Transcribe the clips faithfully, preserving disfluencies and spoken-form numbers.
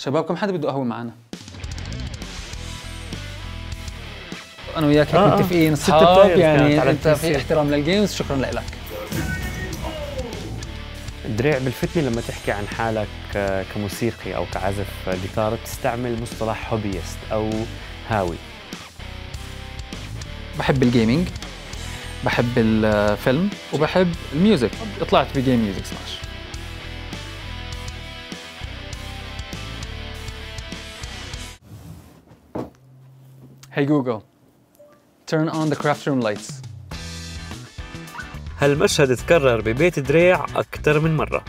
شباب كم حدا بده قهوه معنا؟ انا وياك هيك متفقين اصحاب، يعني انت في احترام للجيمز. شكرا لك. الدرع بالفتنه لما تحكي عن حالك كموسيقي او كعازف جيتار بتستعمل مصطلح هوبيست او هاوي. بحب الجيمنج، بحب الفيلم، وبحب الميوزك. طلعت بجيم ميوزك سماش. Hey Google, turn on the craft room lights. هالمشهد تكرر ببيت دريع أكثر من مرة.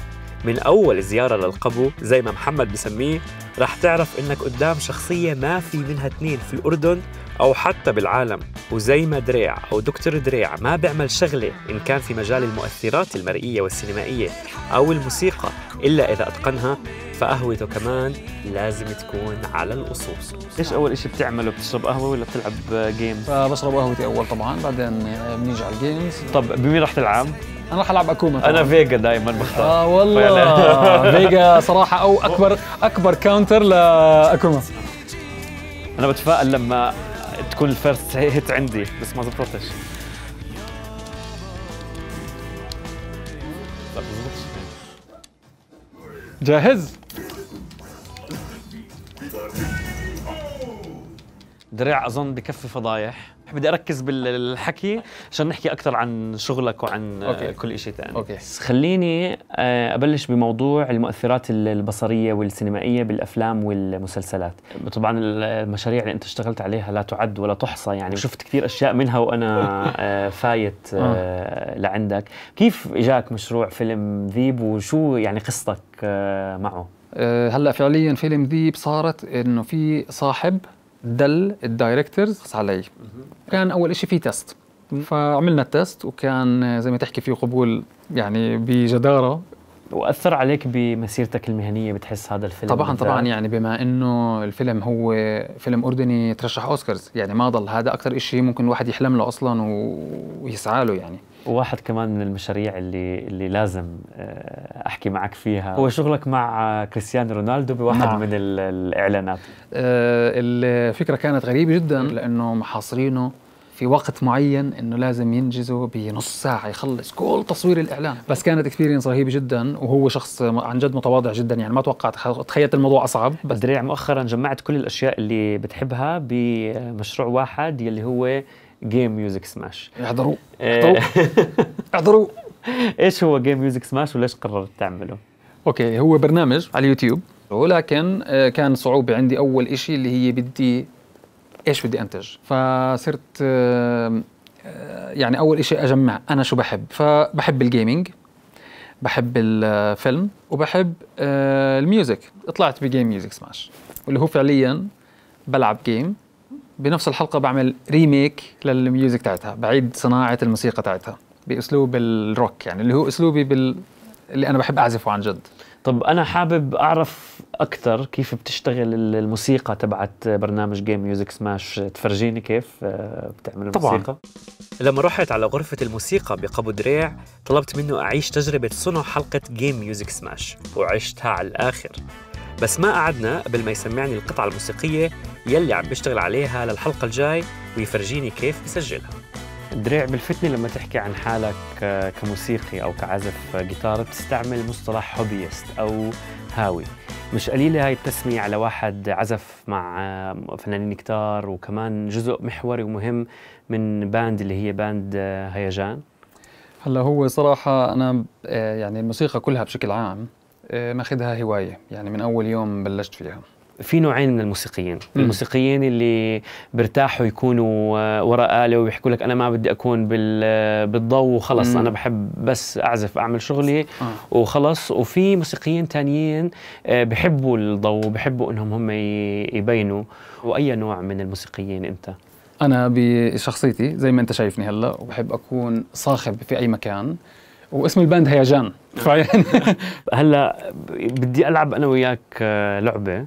من أول زيارة للقبو زي ما محمد بسميه رح تعرف إنك قدام شخصية ما في منها اثنين في الأردن أو حتى بالعالم. وزي ما دريع أو دكتور دريع ما بيعمل شغلة إن كان في مجال المؤثرات المرئية والسينمائية أو الموسيقى إلا إذا أتقنها، فقهوته كمان لازم تكون على الأصوص. إيش أول إشي بتعمله؟ بتشرب قهوة ولا بتلعب جيمز؟ بشرب قهوتي أول طبعاً، بعدين بنيجي على الجيمز. طب بمين رح تلعب؟ أنا رح ألعب أكوما طبعاً. أنا فيجا دايماً بختار. آه والله فيجا صراحة أو أكبر أكبر كاونتر لأكوما. أنا بتفائل لما تكون الفيرست هيت عندي بس ما زبطتش. جاهز؟ دريع اظن بكفي فضايح، بدي اركز بالحكي عشان نحكي اكثر عن شغلك وعن أوكي. كل شيء ثاني. خليني ابلش بموضوع المؤثرات البصريه والسينمائيه بالافلام والمسلسلات. طبعا المشاريع اللي انت اشتغلت عليها لا تعد ولا تحصى، يعني شفت كثير اشياء منها وانا فايت لعندك. كيف اجاك مشروع فيلم ذيب وشو يعني قصتك معه؟ هلا فعليا فيلم ذيب صارت انه في صاحب دل الدايركترز علي. كان اول شيء في تيست، فعملنا التيست وكان زي ما تحكي فيه قبول يعني بجداره. واثر عليك بمسيرتك المهنيه بتحس هذا الفيلم؟ طبعا طبعا، يعني بما انه الفيلم هو فيلم اردني ترشح اوسكارز، يعني ما ضل هذا اكثر شيء ممكن الواحد يحلم له اصلا ويسعى له. يعني وواحد كمان من المشاريع اللي اللي لازم احكي معك فيها هو شغلك مع كريستيانو رونالدو بواحد مع. من الاعلانات. أه الفكره كانت غريبه جدا لانه محاصرينه في وقت معين انه لازم ينجزه بنص ساعه يخلص كل تصوير الاعلان، بس كانت اكسبيرينس رهيبه جدا. وهو شخص عن جد متواضع جدا، يعني ما توقعت، تخيلت الموضوع اصعب. بس دريع مؤخرا جمعت كل الاشياء اللي بتحبها بمشروع واحد يلي هو جيم ميوزك سماش. احضروا احضروا احضروا. ايش هو جيم ميوزك سماش وليش قررت تعمله؟ اوكي، هو برنامج على اليوتيوب، ولكن كان صعوبه عندي اول إشي اللي هي بدي ايش بدي انتج، فصرت يعني اول إشي اجمع انا شو بحب. فبحب الجيمنج، بحب الفيلم، وبحب الميوزك. طلعت بجيم ميوزك سماش واللي هو فعليا بلعب جيم، بنفس الحلقة بعمل ريميك للميوزك تاعتها، بعيد صناعة الموسيقى تاعتها بأسلوب الروك، يعني اللي هو أسلوبي بال... اللي أنا بحب أعزفه عن جد. طب أنا حابب أعرف أكثر كيف بتشتغل الموسيقى تبعت برنامج جيم ميوزك سماش، تفرجيني كيف بتعمل الموسيقى؟ طبعاً. لما رحت على غرفة الموسيقى بقبو دريع طلبت منه أعيش تجربة صنع حلقة جيم ميوزك سماش، وعشتها على الآخر. بس ما قعدنا قبل ما يسمعني القطعة الموسيقية يلي عم بيشتغل عليها للحلقة الجاي ويفرجيني كيف بسجلها. دريع بالفتنة لما تحكي عن حالك كموسيقي أو كعازف جيتار بتستعمل مصطلح هوبيست أو هاوي. مش قليلة هاي التسمية على واحد عزف مع فنانين كتار وكمان جزء محوري ومهم من باند اللي هي باند هيجان. هلا هو صراحة أنا يعني الموسيقى كلها بشكل عام ماخذها هواية، يعني من أول يوم بلشت فيها. في نوعين من الموسيقيين، الموسيقيين اللي برتاحوا يكونوا وراء آلة ويحكوا لك أنا ما بدي أكون بالضوء وخلص، أنا بحب بس أعزف أعمل شغلي وخلص. وفي موسيقيين تانيين بحبوا الضوء وبحبوا أنهم هم يبينوا. وأي نوع من الموسيقيين أنت؟ أنا بشخصيتي زي ما أنت شايفني هلأ، وبحب أكون صاخب في أي مكان، واسم الباند هيجان. هلا بدي العب انا وياك لعبه.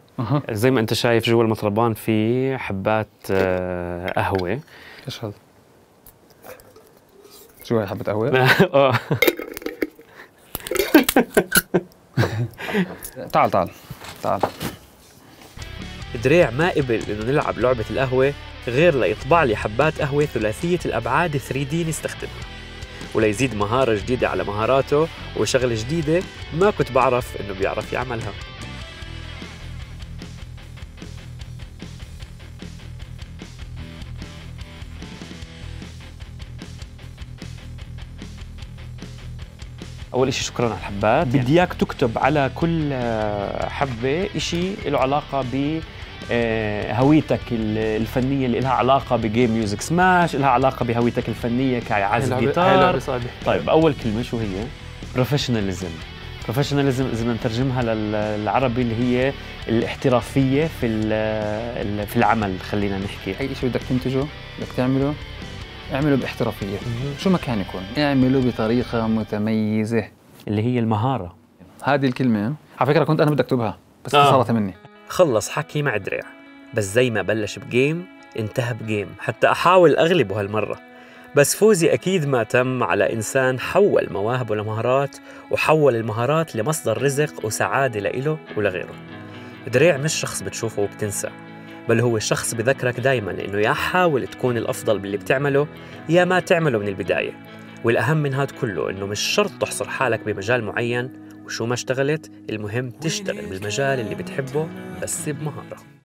زي ما انت شايف جوا المطربان في حبات قهوه. ايش هذا؟ شو هي حبه قهوه؟ اه تعال تعال تعال دريع ما قبل انه نلعب لعبة القهوة غير ليطبع لي حبات قهوة ثلاثية الابعاد ثري دي نستخدمها، وليزيد مهارة جديدة على مهاراته وشغلة جديدة ما كنت بعرف انه بيعرف يعملها. أول شيء شكراً على الحبات، بدي إياك تكتب على كل حبة شيء له علاقة بهويتك الفنية اللي لها علاقة بجيم ميوزك سماش، لها علاقة بهويتك الفنية كعازف جيتار. طيب أول كلمة شو هي؟ بروفيشناليزم. بروفيشناليزم إذا بدنا نترجمها للعربي اللي هي الاحترافية في في العمل، خلينا نحكي. أي شيء بدك تنتجه بدك تعمله اعمله باحترافيه، شو ما كان يكون، اعمله بطريقه متميزه اللي هي المهاره. هذه الكلمه على فكره كنت انا بدي اكتبها بس اتصلت آه. مني. خلص حكي مع دريع، بس زي ما بلش بجيم انتهى بجيم، حتى احاول اغلبه هالمره، بس فوزي اكيد ما تم على انسان حول مواهبه لمهارات وحول المهارات لمصدر رزق وسعاده لإله ولغيره. دريع مش شخص بتشوفه وبتنسى، بل هو شخص بذكرك دايماً إنه يا حاول تكون الأفضل باللي بتعمله يا ما تعمله من البداية، والأهم من هاد كله إنه مش شرط تحصر حالك بمجال معين، وشو ما اشتغلت المهم تشتغل بالمجال اللي بتحبه بس بمهارة.